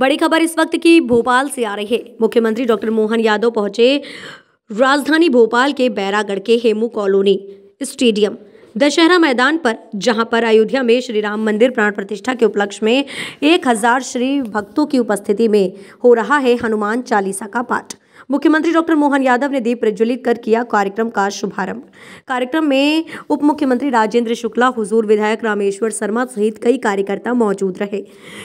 बड़ी खबर इस वक्त की भोपाल से आ रही है। मुख्यमंत्री डॉक्टर मोहन यादव पहुंचे राजधानी भोपाल के बैरागढ़ के हेमू कॉलोनी स्टेडियम दशहरा मैदान पर, जहां पर अयोध्या में श्री राम मंदिर प्राण प्रतिष्ठा के उपलक्ष्य में 1000 श्री भक्तों की उपस्थिति में हो रहा है हनुमान चालीसा का पाठ। मुख्यमंत्री डॉक्टर मोहन यादव ने दीप प्रज्वलित कर किया कार्यक्रम का शुभारंभ। कार्यक्रम में उप मुख्यमंत्री राजेंद्र शुक्ला, हुजूर विधायक रामेश्वर शर्मा सहित कई कार्यकर्ता मौजूद रहे।